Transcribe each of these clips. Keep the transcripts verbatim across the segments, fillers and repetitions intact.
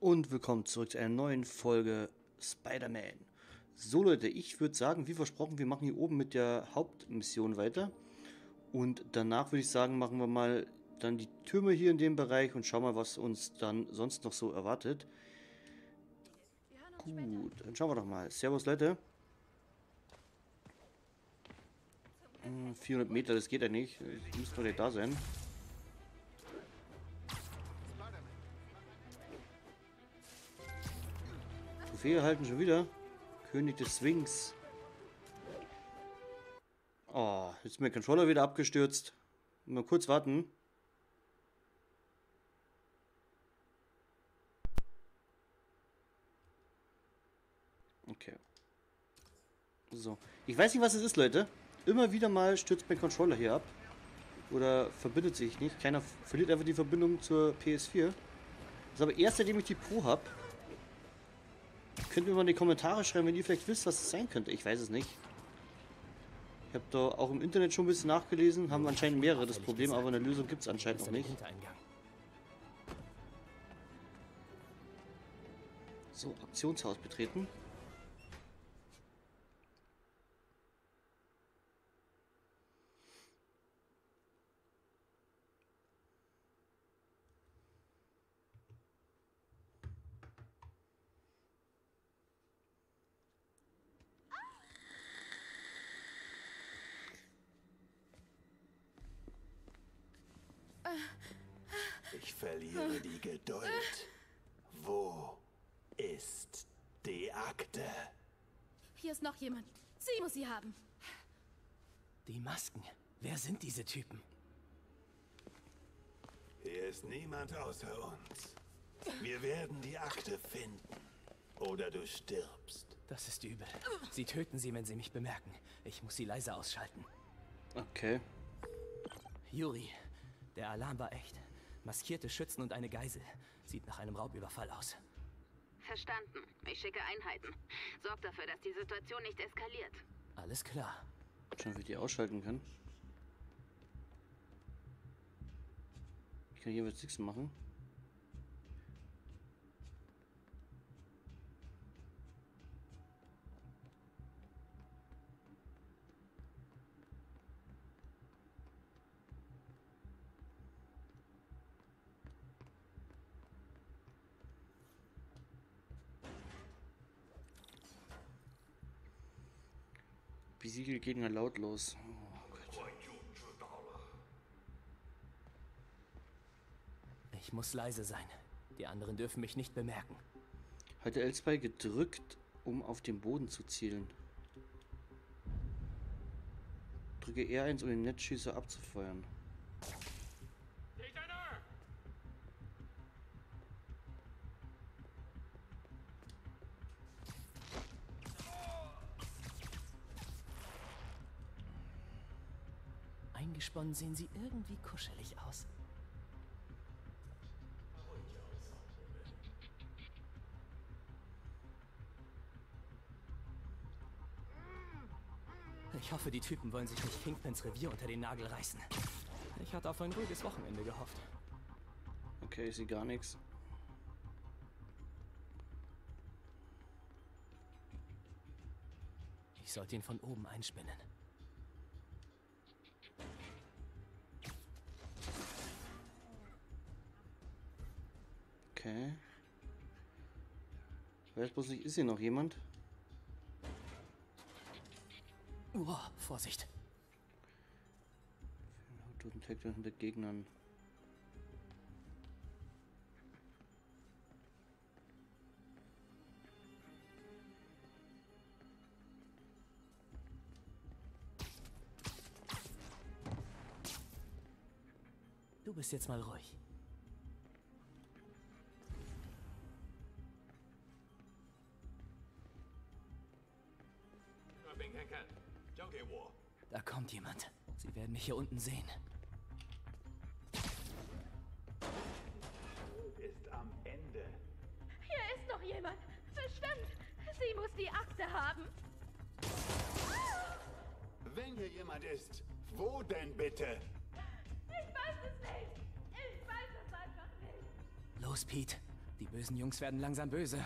Und willkommen zurück zu einer neuen Folge Spider-Man. So Leute, ich würde sagen, wie versprochen, wir machen hier oben mit der Hauptmission weiter. Und danach würde ich sagen, machen wir mal dann die Türme hier in dem Bereich und schauen mal, was uns dann sonst noch so erwartet. Gut, dann schauen wir doch mal. Servus Leute. Hm, vierhundert Meter, das geht ja nicht. Ich muss doch nicht da sein. Fehlhalten schon wieder. König des Swings. Oh, jetzt ist mein Controller wieder abgestürzt. Mal kurz warten. Okay. So. Ich weiß nicht, was es ist, Leute. Immer wieder mal stürzt mein Controller hier ab. Oder verbindet sich nicht. Keiner verliert einfach die Verbindung zur P S vier. Das ist aber erst, seitdem ich die Pro habe. Könnt ihr mal in die Kommentare schreiben, wenn ihr vielleicht wisst, was es sein könnte. Ich weiß es nicht. Ich habe da auch im Internet schon ein bisschen nachgelesen. Haben anscheinend mehrere das Problem, aber eine Lösung gibt es anscheinend noch nicht. So, Aktionshaus betreten. Ich verliere die Geduld. Wo ist die Akte? Hier ist noch jemand. Sie muss sie haben. Die Masken. Wer sind diese Typen? Hier ist niemand außer uns. Wir werden die Akte finden. Oder du stirbst. Das ist übel. Sie töten sie, wenn sie mich bemerken. Ich muss sie leise ausschalten. Okay. Yuri. Der Alarm war echt. Maskierte Schützen und eine Geisel. Sieht nach einem Raubüberfall aus. Verstanden. Ich schicke Einheiten. Sorgt dafür, dass die Situation nicht eskaliert. Alles klar. Schon, wie ich die ausschalten kann. Ich kann hier was nichts machen. Besiegel gegen ein Lautlos. Oh Gott. Ich muss leise sein. Die anderen dürfen mich nicht bemerken. Hatte L zwei gedrückt, um auf den Boden zu zielen. Drücke R eins, um den Netzschießer abzufeuern. Eingesponnen sehen sie irgendwie kuschelig aus. Ich hoffe, die Typen wollen sich nicht Kingpins Revier unter den Nagel reißen. Ich hatte auf ein ruhiges Wochenende gehofft. Okay, ich sehe gar nichts. Ich sollte ihn von oben einspinnen. Okay. Ich weiß bloß nicht, ist hier noch jemand? Oh, Vorsicht! Toten-Taktik hinter Gegnern. Du bist jetzt mal ruhig. Da kommt jemand. Sie werden mich hier unten sehen. Ist am Ende. Hier ist noch jemand. Verschwindet. Sie muss die Akte haben. Wenn hier jemand ist, wo denn bitte? Ich weiß es nicht. Ich weiß es einfach nicht. Los, Pete. Die bösen Jungs werden langsam böse.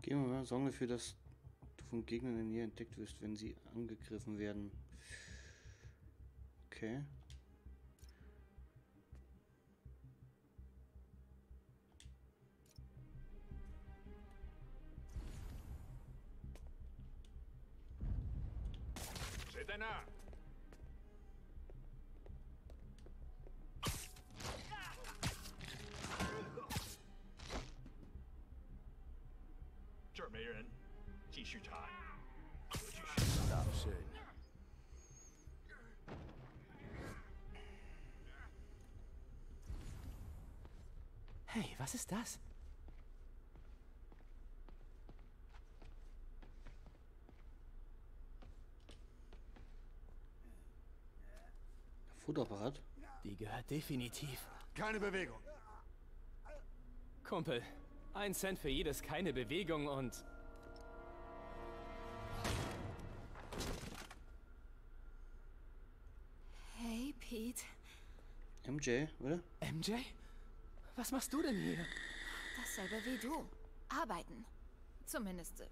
Gehen wir mal Sorgen dafür, dass du von Gegnern in ihr entdeckt wirst, wenn sie angegriffen werden. Okay. Hey, was ist das? Futterapparat? Die gehört definitiv. Keine Bewegung. Kumpel, ein Cent für jedes keine Bewegung und... Hey, Pete. M J, oder? M J? Was machst du denn hier? Dasselbe wie du. Arbeiten. Zumindest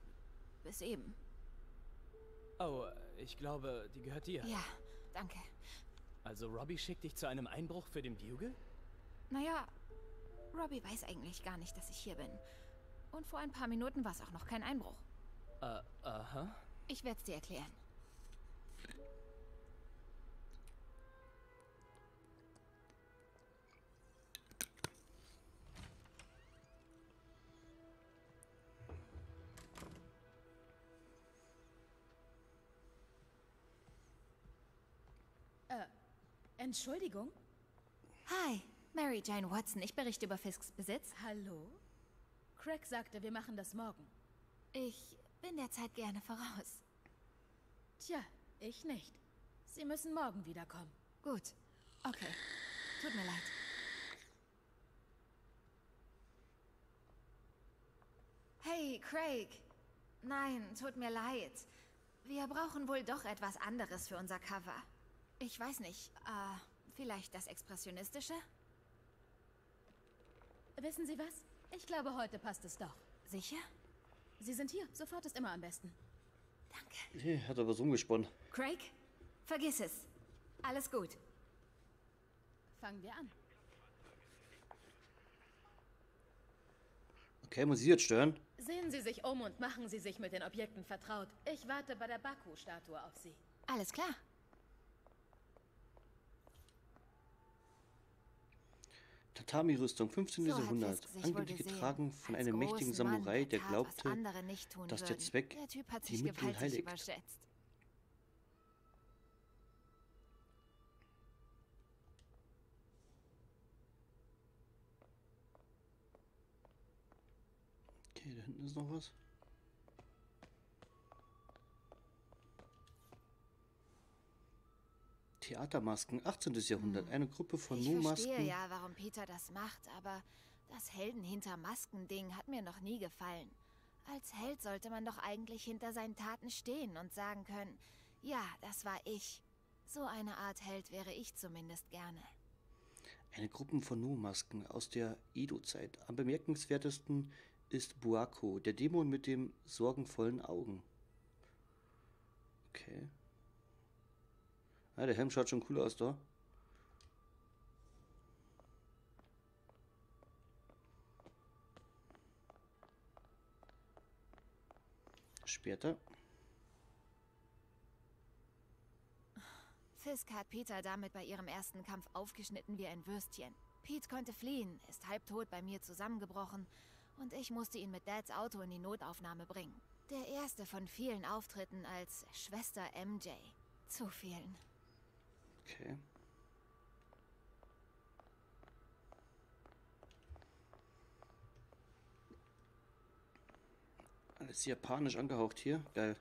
bis eben. Oh, ich glaube, die gehört dir. Ja, danke. Also Robbie schickt dich zu einem Einbruch für den Bugle? Naja, Robbie weiß eigentlich gar nicht, dass ich hier bin. Und vor ein paar Minuten war es auch noch kein Einbruch. Äh, uh, aha. Uh-huh. Ich werde es dir erklären. Entschuldigung? Hi, Mary Jane Watson. Ich berichte über Fisks Besitz. Hallo? Craig sagte, wir machen das morgen. Ich bin der Zeit gerne voraus. Tja, ich nicht. Sie müssen morgen wiederkommen. Gut. Okay. Tut mir leid. Hey, Craig. Nein, tut mir leid. Wir brauchen wohl doch etwas anderes für unser Cover. Ich weiß nicht, äh, vielleicht das Expressionistische? Wissen Sie was? Ich glaube, heute passt es doch. Sicher? Sie sind hier. Sofort ist immer am besten. Danke. Hey, hat aber so umgesponnen. Craig, vergiss es. Alles gut. Fangen wir an. Okay, muss ich jetzt stören? Sehen Sie sich um und machen Sie sich mit den Objekten vertraut. Ich warte bei der Baku-Statue auf Sie. Alles klar. Katami-Rüstung, fünfzehntes Jahrhundert, angeblich getragen von einem mächtigen Samurai, der glaubte, dass der Zweck die Mittel heiligt. Okay, da hinten ist noch was. Theatermasken, achtzehntes Jahrhundert, eine Gruppe von No-Masken. Ich verstehe ja, warum Peter das macht, aber das Helden hinter Masken-Ding hat mir noch nie gefallen. Als Held sollte man doch eigentlich hinter seinen Taten stehen und sagen können, ja, das war ich. So eine Art Held wäre ich zumindest gerne. Eine Gruppe von No-Masken aus der Edo-Zeit. Am bemerkenswertesten ist Buakō, der Dämon mit den sorgenvollen Augen. Okay. Ja, der Helm schaut schon cool aus, da. Später. Fisk hat Peter damit bei ihrem ersten Kampf aufgeschnitten wie ein Würstchen. Pete konnte fliehen, ist halbtot bei mir zusammengebrochen und ich musste ihn mit Dads Auto in die Notaufnahme bringen. Der erste von vielen Auftritten als Schwester M J. Zu vielen. Okay. Alles japanisch angehaucht hier. Geil.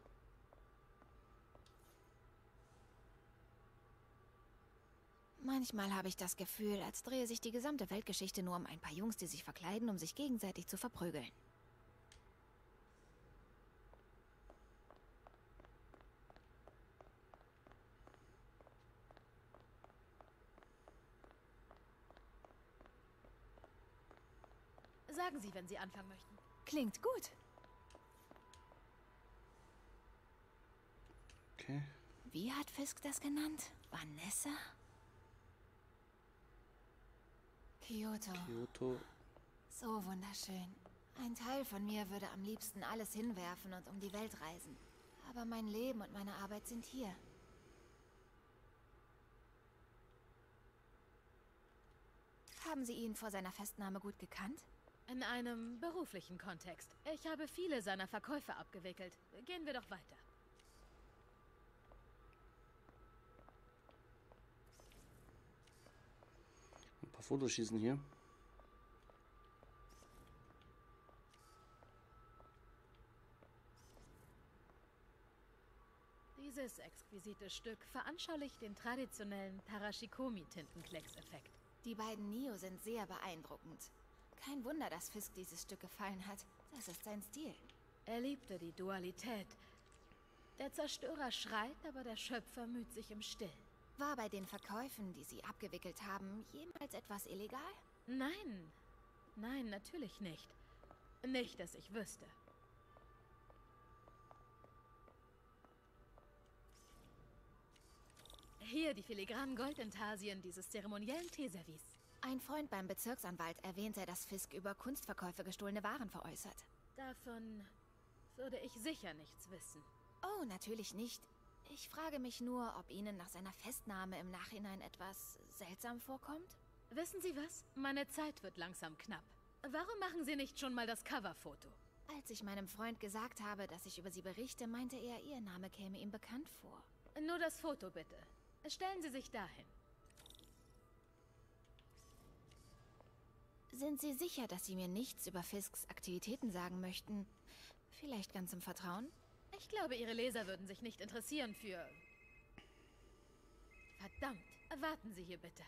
Manchmal habe ich das Gefühl, als drehe sich die gesamte Weltgeschichte nur um ein paar Jungs, die sich verkleiden, um sich gegenseitig zu verprügeln. Sagen Sie, wenn Sie anfangen möchten. Klingt gut. Okay. Wie hat Fisk das genannt? Vanessa? Kyoto. Kyoto. So wunderschön. Ein Teil von mir würde am liebsten alles hinwerfen und um die Welt reisen. Aber mein Leben und meine Arbeit sind hier. Haben Sie ihn vor seiner Festnahme gut gekannt? In einem beruflichen Kontext. Ich habe viele seiner Verkäufe abgewickelt. Gehen wir doch weiter. Ein paar Fotos schießen hier. Dieses exquisite Stück veranschaulicht den traditionellen Tarashikomi-Tintenklecks-Effekt. Die beiden Nio sind sehr beeindruckend. Kein Wunder, dass Fisk dieses Stück gefallen hat. Das ist sein Stil. Er liebte die Dualität. Der Zerstörer schreit, aber der Schöpfer müht sich im Stillen. War bei den Verkäufen, die Sie abgewickelt haben, jemals etwas illegal? Nein. Nein, natürlich nicht. Nicht, dass ich wüsste. Hier die filigranen Goldintarsien dieses zeremoniellen Teeservice. Ein Freund beim Bezirksanwalt erwähnte, dass Fisk über Kunstverkäufe gestohlene Waren veräußert. Davon würde ich sicher nichts wissen. Oh, natürlich nicht. Ich frage mich nur, ob Ihnen nach seiner Festnahme im Nachhinein etwas seltsam vorkommt? Wissen Sie was? Meine Zeit wird langsam knapp. Warum machen Sie nicht schon mal das Coverfoto? Als ich meinem Freund gesagt habe, dass ich über Sie berichte, meinte er, Ihr Name käme ihm bekannt vor. Nur das Foto bitte. Stellen Sie sich dahin. Sind Sie sicher, dass Sie mir nichts über Fisks Aktivitäten sagen möchten? Vielleicht ganz im Vertrauen? Ich glaube, Ihre Leser würden sich nicht interessieren für... Verdammt, warten Sie hier bitte.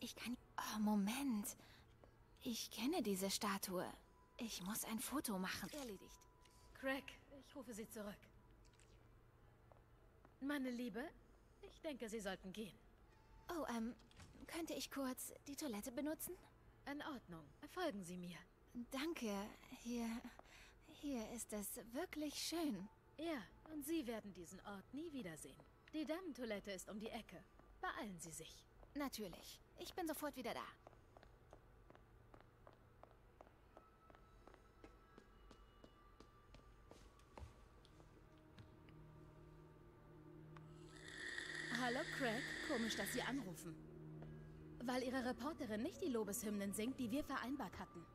Ich kann... Oh, Moment. Ich kenne diese Statue. Ich muss ein Foto machen. Erledigt. Craig, ich rufe Sie zurück. Meine Liebe, ich denke, Sie sollten gehen. Oh, ähm... könnte ich kurz die Toilette benutzen? In Ordnung. Folgen Sie mir. Danke. Hier... hier ist es wirklich schön. Ja, und Sie werden diesen Ort nie wiedersehen. Die Damen-Toilette ist um die Ecke. Beeilen Sie sich. Natürlich. Ich bin sofort wieder da. Hallo, Craig. Komisch, dass Sie anrufen. Weil Ihre Reporterin nicht die Lobeshymnen singt, die wir vereinbart hatten.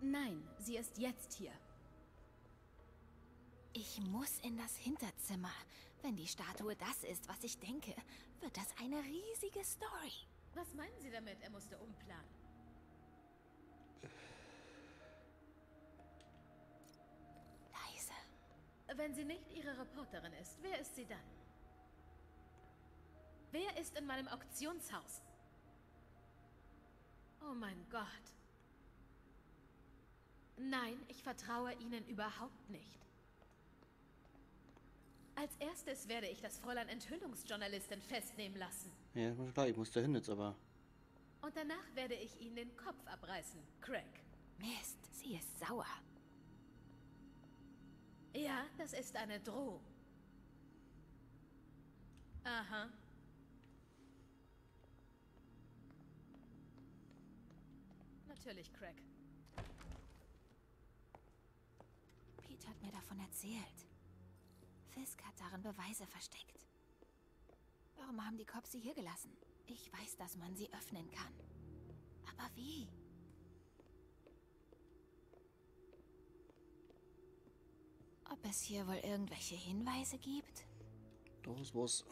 Nein, sie ist jetzt hier. Ich muss in das Hinterzimmer. Wenn die Statue das ist, was ich denke, wird das eine riesige Story. Was meinen Sie damit? Er musste umplanen. Leise. Wenn sie nicht Ihre Reporterin ist, wer ist sie dann? Wer ist in meinem Auktionshaus? Oh mein Gott. Nein, ich vertraue Ihnen überhaupt nicht. Als erstes werde ich das Fräulein Enthüllungsjournalistin festnehmen lassen. Ja, klar, ich muss dahin jetzt aber. Und danach werde ich Ihnen den Kopf abreißen, Craig. Mist, sie ist sauer. Ja, das ist eine Drohung. Aha. Natürlich, Craig. Pete hat mir davon erzählt. Fisk hat darin Beweise versteckt. Warum haben die Cops sie hier gelassen? Ich weiß, dass man sie öffnen kann. Aber wie? Ob es hier wohl irgendwelche Hinweise gibt? Das war's.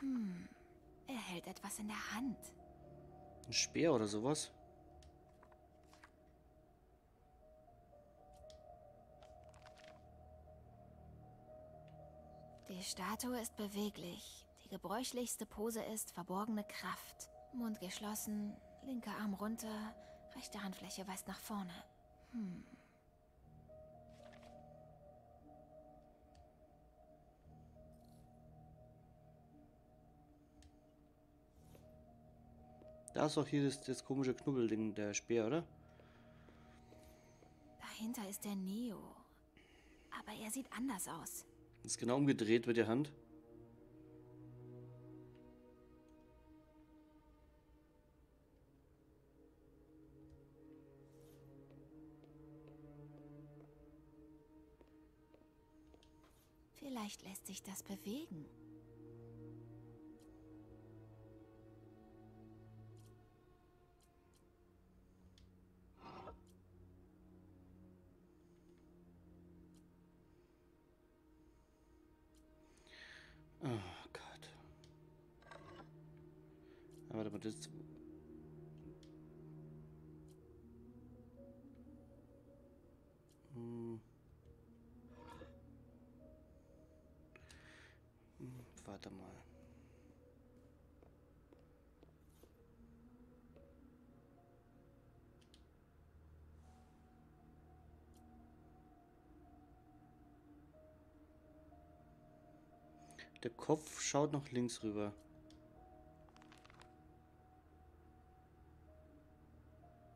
Hm. Er hält etwas in der Hand. Ein Speer oder sowas? Die Statue ist beweglich. Die gebräuchlichste Pose ist verborgene Kraft. Mund geschlossen, linker Arm runter, rechte Handfläche weist nach vorne. Hm. Da ist doch hier das, das komische Knubbelding, der Speer, oder? Dahinter ist der Nio. Aber er sieht anders aus. Ist genau umgedreht mit der Hand. Vielleicht lässt sich das bewegen. Oh Gott. Aber warte mal, das... Hm. Warte mal. Der Kopf schaut noch links rüber.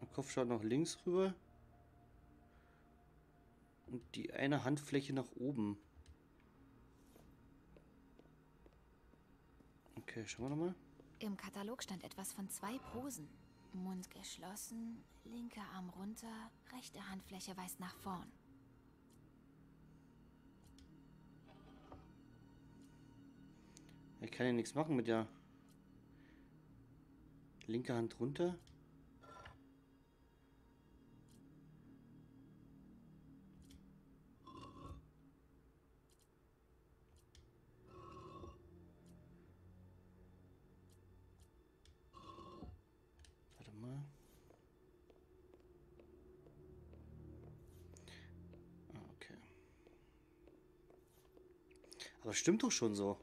Der Kopf schaut noch links rüber. Und die eine Handfläche nach oben. Okay, schauen wir nochmal. Im Katalog stand etwas von zwei Posen. Mund geschlossen, linker Arm runter, rechte Handfläche weist nach vorn. Ich kann ja nichts machen mit der linke Hand runter. Warte mal. Okay. Aber stimmt doch schon so.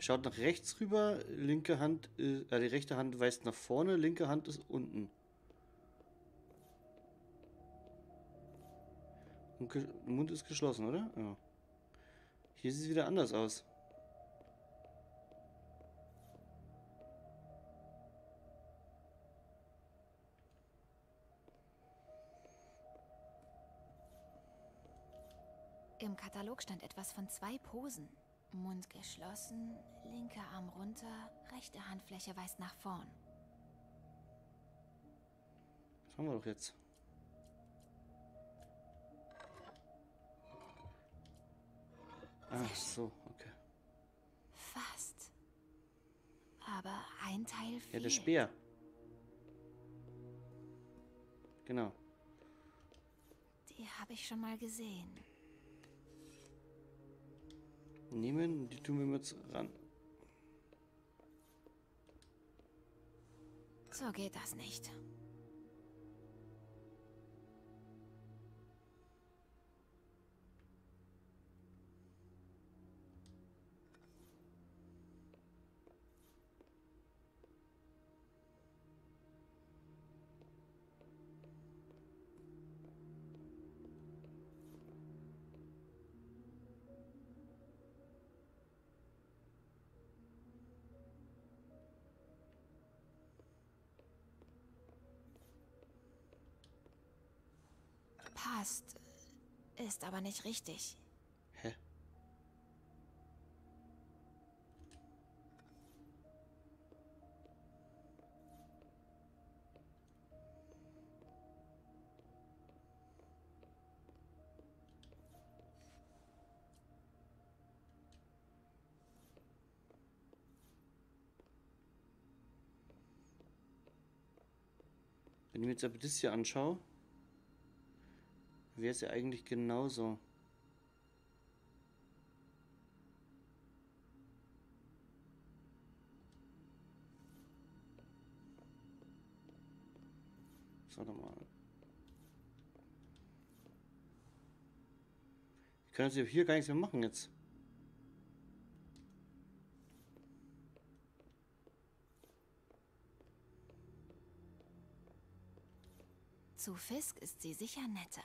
Schaut nach rechts rüber, linke Hand, äh, die rechte Hand weist nach vorne, linke Hand ist unten. Und Mund ist geschlossen, oder? Ja. Hier sieht es wieder anders aus. Im Katalog stand etwas von zwei Posen. Mund geschlossen, linker Arm runter, rechte Handfläche weist nach vorn. Das haben wir doch jetzt. Ach so, okay. Fast. Aber ein Teil fehlt. Ja, der Speer. Genau. Die habe ich schon mal gesehen. Nehmen, die tun wir jetzt ran. So geht das nicht. Passt. Ist aber nicht richtig. Hä? Wenn ich mir jetzt aber das hier anschaue, wäre es ja eigentlich genauso. So, nochmal. Ich kann jetzt hier gar nichts mehr machen jetzt. Zu Fisk ist sie sicher netter.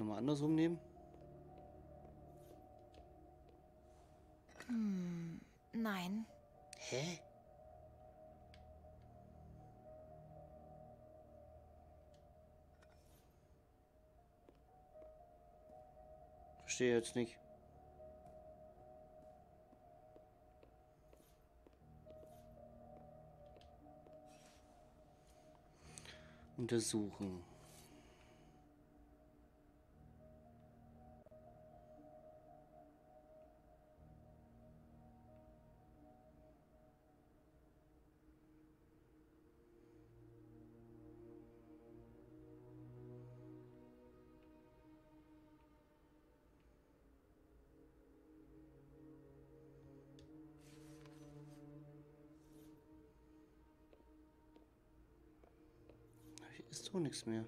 Ja, mal andersrum nehmen. Hm, nein. Hä? Verstehe jetzt nicht. Untersuchen. Ist so nichts mehr.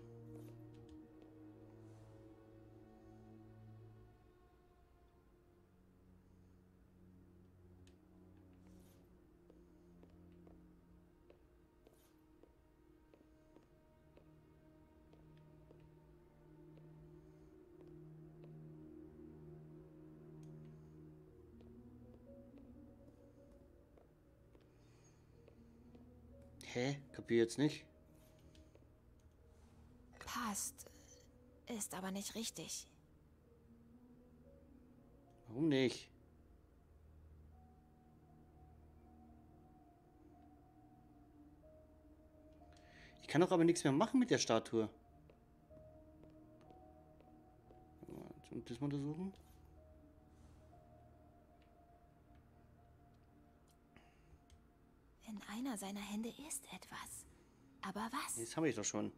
Hä? Kapier jetzt nicht. Ist aber nicht richtig. Warum nicht? Ich kann doch aber nichts mehr machen mit der Statue. Und das mal untersuchen? In einer seiner Hände ist etwas. Aber was? Jetzt habe ich doch schon.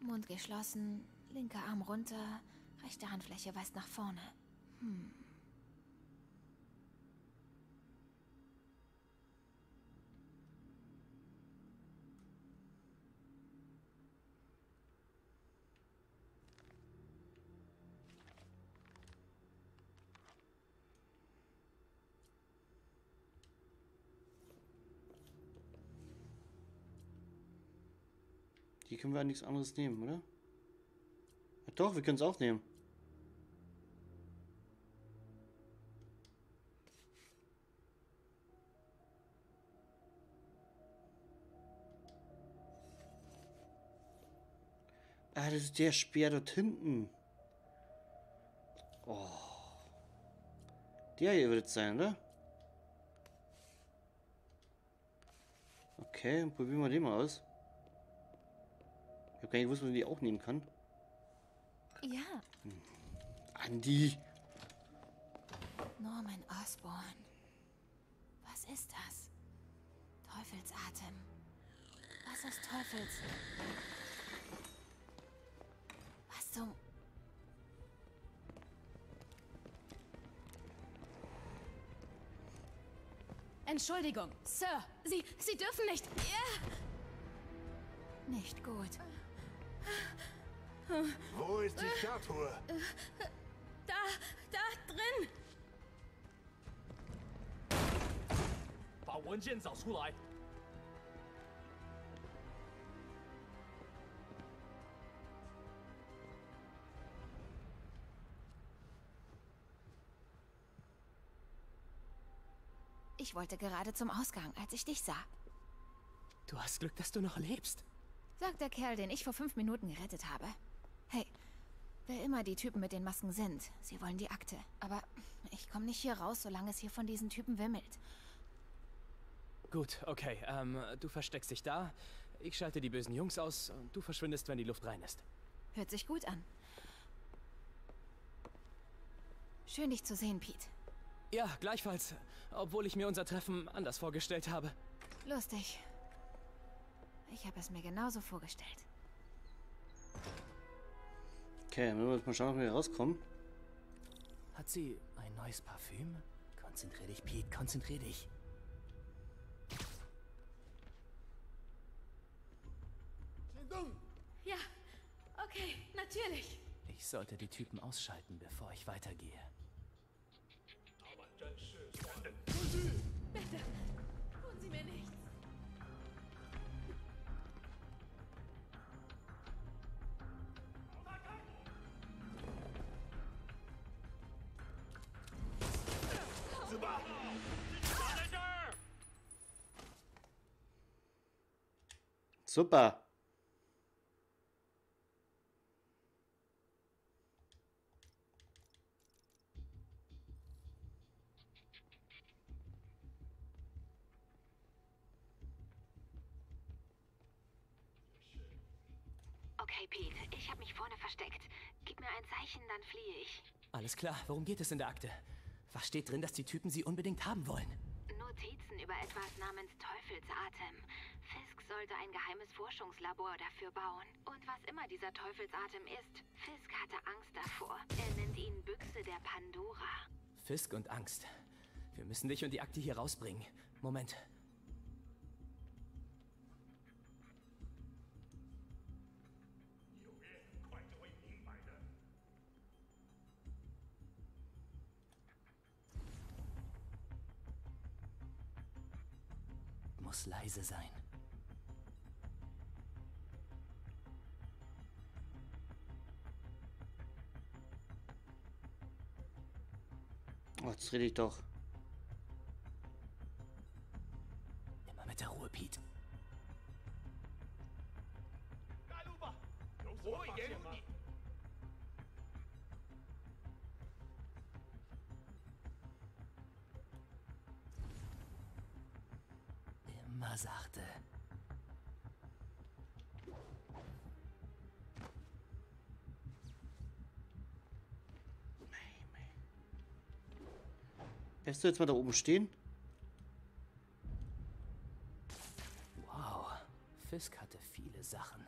Mund geschlossen, linker Arm runter, rechte Handfläche weist nach vorne. Hm. Die können wir an nichts anderes nehmen, oder? Ja, doch, wir können es auch nehmen. Ah, das ist der Speer dort hinten. Oh. Der hier wird es sein, oder? Okay, probieren wir den mal aus. Ich habe gar nicht gewusst, dass man die auch nehmen kann. Ja. Andi. Norman Osborn. Was ist das? Teufelsatem. Was ist Teufels? Was zum... Entschuldigung, Sir. Sie, Sie dürfen nicht... Ja. Nicht gut. Wo ist die Statue? Da, da drin. Ich wollte gerade zum Ausgang, als ich dich sah. Du hast Glück, dass du noch lebst. Sagt der Kerl, den ich vor fünf Minuten gerettet habe. Hey, wer immer die Typen mit den Masken sind, sie wollen die Akte. Aber ich komme nicht hier raus, solange es hier von diesen Typen wimmelt. Gut, okay. Ähm, du versteckst dich da, ich schalte die bösen Jungs aus und du verschwindest, wenn die Luft rein ist. Hört sich gut an. Schön, dich zu sehen, Pete. Ja, gleichfalls. Obwohl ich mir unser Treffen anders vorgestellt habe. Lustig. Ich habe es mir genauso vorgestellt. Okay, dann müssen wir jetzt mal schauen, ob wir hier rauskommen. Hat sie ein neues Parfüm? Konzentrier dich, Pete, konzentrier dich. Ja, okay, natürlich. Ich sollte die Typen ausschalten, bevor ich weitergehe. Bitte, tun Sie mir nichts. Super! Super! Dann fliehe ich. Alles klar, worum geht es in der Akte? Was steht drin, dass die Typen sie unbedingt haben wollen? Notizen über etwas namens Teufelsatem. Fisk sollte ein geheimes Forschungslabor dafür bauen. Und was immer dieser Teufelsatem ist, Fisk hatte Angst davor. Er nennt ihn Büchse der Pandora. Fisk und Angst. Wir müssen dich und die Akte hier rausbringen. Moment. Leise sein. Oh, jetzt rede ich doch. Immer mit der Ruhe, Pete. Sachte. Lässt du jetzt mal da oben stehen? Wow, Fisk hatte viele Sachen.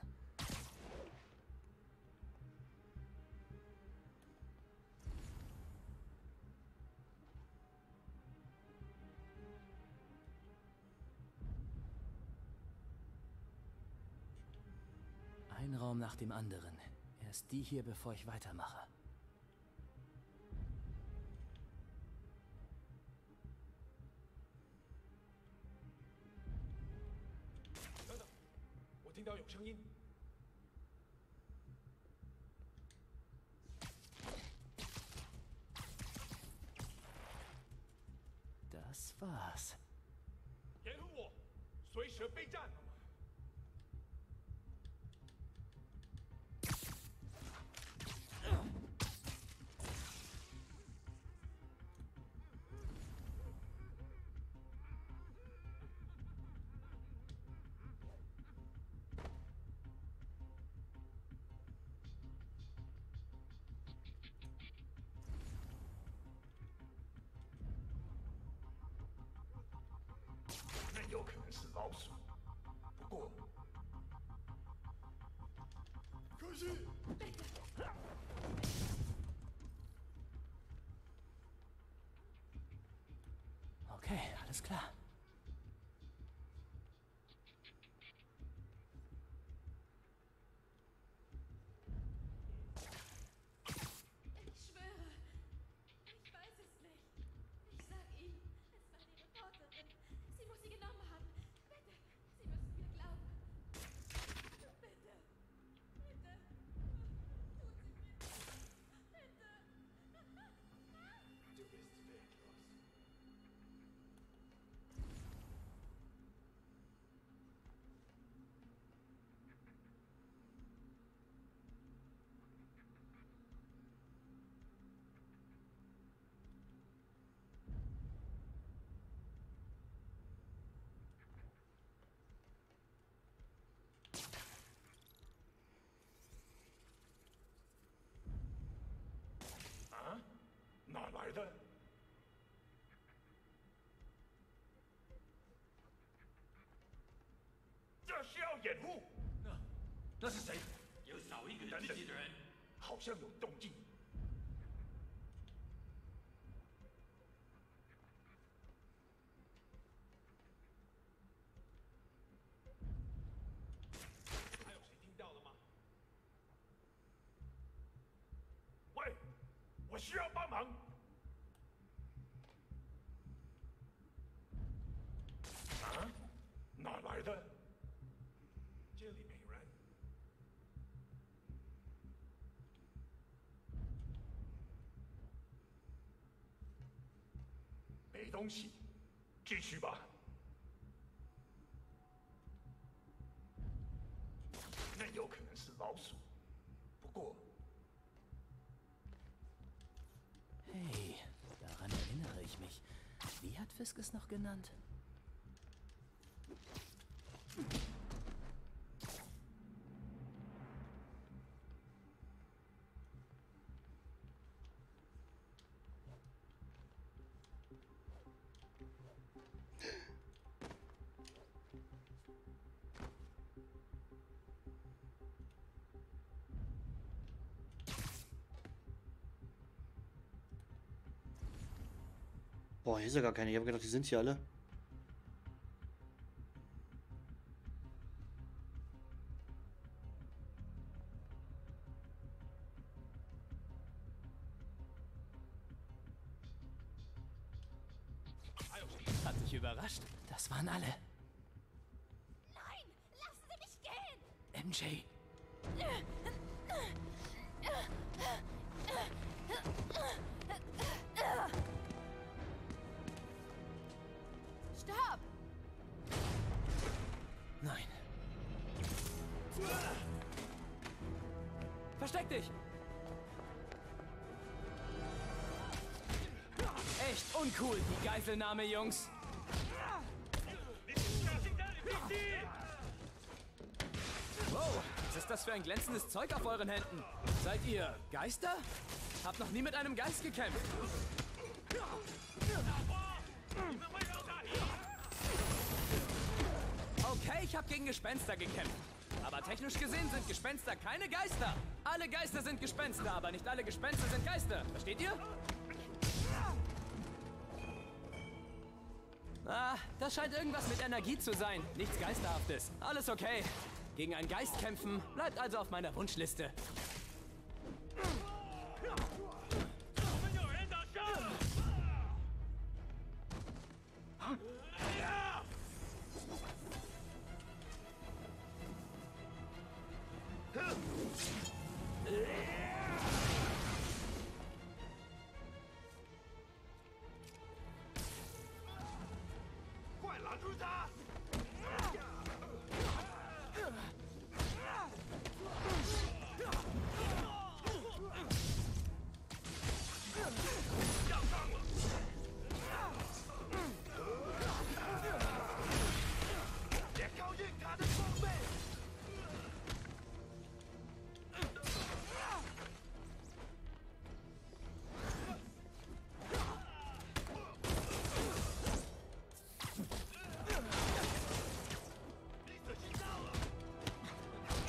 Ein Raum nach dem anderen. Erst die hier, bevor ich weitermache. Das war's. Okay, alles klar. Ich schwöre, ich weiß es nicht. Ich sag Ihnen, es war die Reporterin. Sie muss sie genommen haben. Bitte, Sie müssen mir glauben. Bitte, bitte, bitte. Tun Sie mir. Bitte. Du bist wertlos. Na, das ist safe. 没东西，继续吧。那有可能是老鼠，不过。Hey, daran erinnere ich mich. Wie hat Fisk es noch genannt? Boah, hier ist ja gar keine. Ich habe gedacht, die sind hier alle. Hat mich überrascht. Das waren alle. Nein, lassen Sie mich gehen. M J. Stopp! Nein. Versteck dich! Echt uncool, die Geiselnahme, Jungs. Wow, was ist das für ein glänzendes Zeug auf euren Händen? Seid ihr Geister? Habt noch nie mit einem Geist gekämpft. Okay, ich habe gegen Gespenster gekämpft. Aber technisch gesehen sind Gespenster keine Geister. Alle Geister sind Gespenster, aber nicht alle Gespenster sind Geister. Versteht ihr? Ah, das scheint irgendwas mit Energie zu sein. Nichts Geisterhaftes. Alles okay. Gegen einen Geist kämpfen bleibt also auf meiner Wunschliste.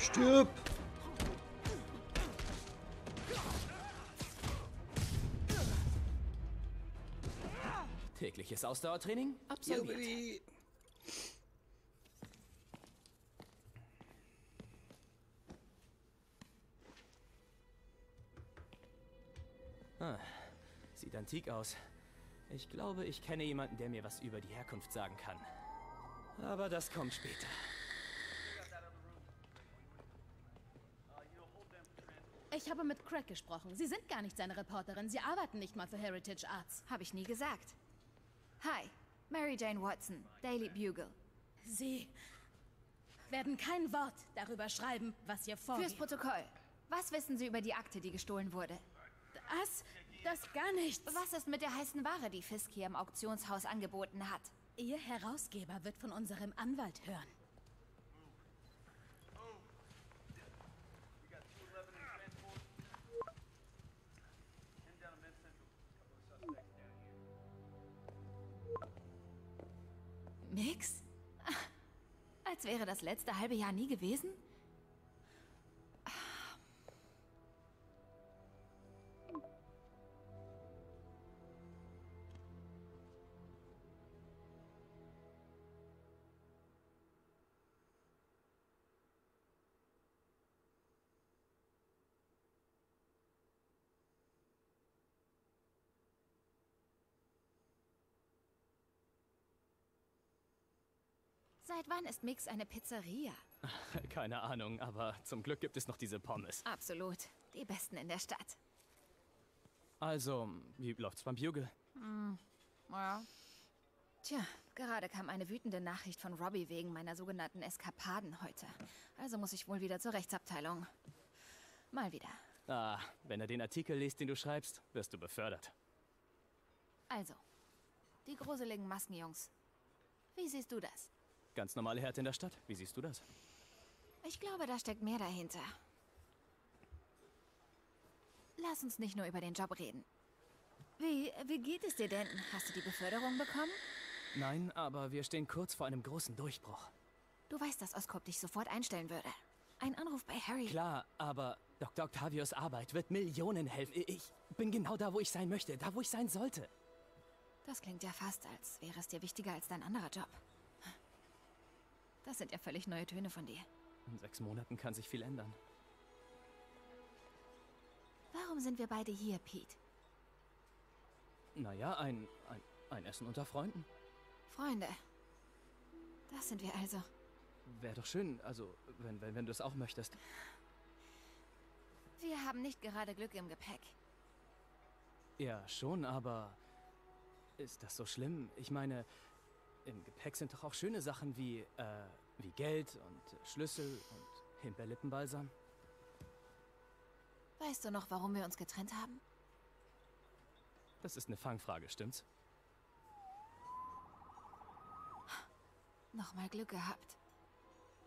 Stirb! Tägliches Ausdauertraining absolviert. Jubi. Ah, sieht antik aus. Ich glaube, ich kenne jemanden, der mir was über die Herkunft sagen kann. Aber das kommt später. Ich habe mit Craig gesprochen. Sie sind gar nicht seine Reporterin. Sie arbeiten nicht mal für Heritage Arts. Habe ich nie gesagt. Hi, Mary Jane Watson, Daily Bugle. Sie werden kein Wort darüber schreiben, was hier vorgeht. Fürs Protokoll. Was wissen Sie über die Akte, die gestohlen wurde? Das? Das gar nichts. Was ist mit der heißen Ware, die Fisk hier im Auktionshaus angeboten hat? Ihr Herausgeber wird von unserem Anwalt hören. Nix? Als wäre das letzte halbe Jahr nie gewesen? Seit wann ist Mix eine Pizzeria? Keine Ahnung, aber zum Glück gibt es noch diese Pommes. Absolut. Die besten in der Stadt. Also, wie läuft's beim Bugle? Hm, mm, naja. Tja, gerade kam eine wütende Nachricht von Robbie wegen meiner sogenannten Eskapaden heute. Also muss ich wohl wieder zur Rechtsabteilung. Mal wieder. Ah, wenn er den Artikel liest, den du schreibst, wirst du befördert. Also, die gruseligen Maskenjungs. Wie siehst du das? Ganz normale Härte in der Stadt. Wie siehst du das? Ich glaube, da steckt mehr dahinter. Lass uns nicht nur über den Job reden. Wie, wie geht es dir denn? Hast du die Beförderung bekommen? Nein, aber wir stehen kurz vor einem großen Durchbruch. Du weißt, dass Oscorp dich sofort einstellen würde. Ein Anruf bei Harry. Klar, aber Doktor Octavius' Arbeit wird Millionen helfen. Ich bin genau da, wo ich sein möchte, da, wo ich sein sollte. Das klingt ja fast, als wäre es dir wichtiger als dein anderer Job. Das sind ja völlig neue Töne von dir. In sechs Monaten kann sich viel ändern. Warum sind wir beide hier, Pete? Naja, ein, ein, ein Essen unter Freunden. Freunde. Das sind wir also. Wäre doch schön, also, wenn, wenn, wenn du es auch möchtest. Wir haben nicht gerade Glück im Gepäck. Ja, schon, aber ist das so schlimm? Ich meine, im Gepäck sind doch auch schöne Sachen wie, äh, wie Geld und Schlüssel und Himbeerlippenbalsam. Weißt du noch, warum wir uns getrennt haben? Das ist eine Fangfrage, stimmt's? Nochmal Glück gehabt.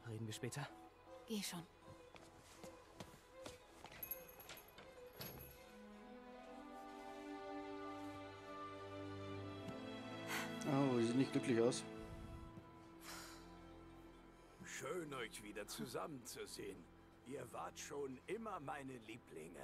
Reden wir später? Geh schon. Oh, sie sieht nicht glücklich aus. Schön, euch wieder zusammenzusehen. Ihr wart schon immer meine Lieblinge.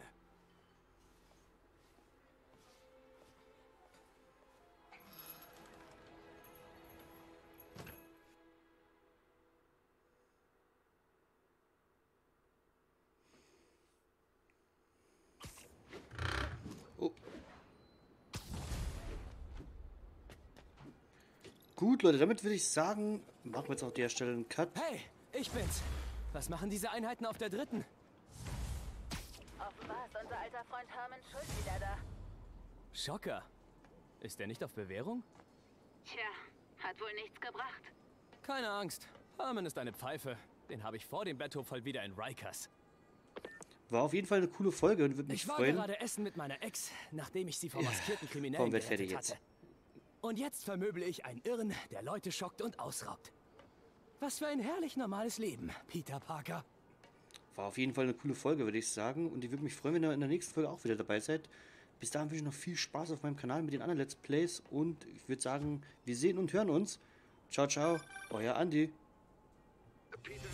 Oh. Gut, Leute, damit würde ich sagen, machen wir jetzt auf der Stelle einen Cut. Hey, ich bin's. Was machen diese Einheiten auf der dritten? Offenbar ist unser alter Freund Hermann Schulz wieder da. Schocker. Ist er nicht auf Bewährung? Tja, hat wohl nichts gebracht. Keine Angst. Hermann ist eine Pfeife. Den habe ich vor dem Betthofall wieder in Rikers. War auf jeden Fall eine coole Folge und würde mich freuen. Ich war freuen. gerade essen mit meiner Ex, nachdem ich sie vor maskierten Kriminellen ja, gerettet jetzt. hatte. Und jetzt vermöble ich einen Irren, der Leute schockt und ausraubt. Was für ein herrlich normales Leben, Peter Parker. War auf jeden Fall eine coole Folge, würde ich sagen. Und ich würde mich freuen, wenn ihr in der nächsten Folge auch wieder dabei seid. Bis dahin wünsche ich noch viel Spaß auf meinem Kanal mit den anderen Let's Plays. Und ich würde sagen, wir sehen und hören uns. Ciao, ciao. Euer Andi. Peter.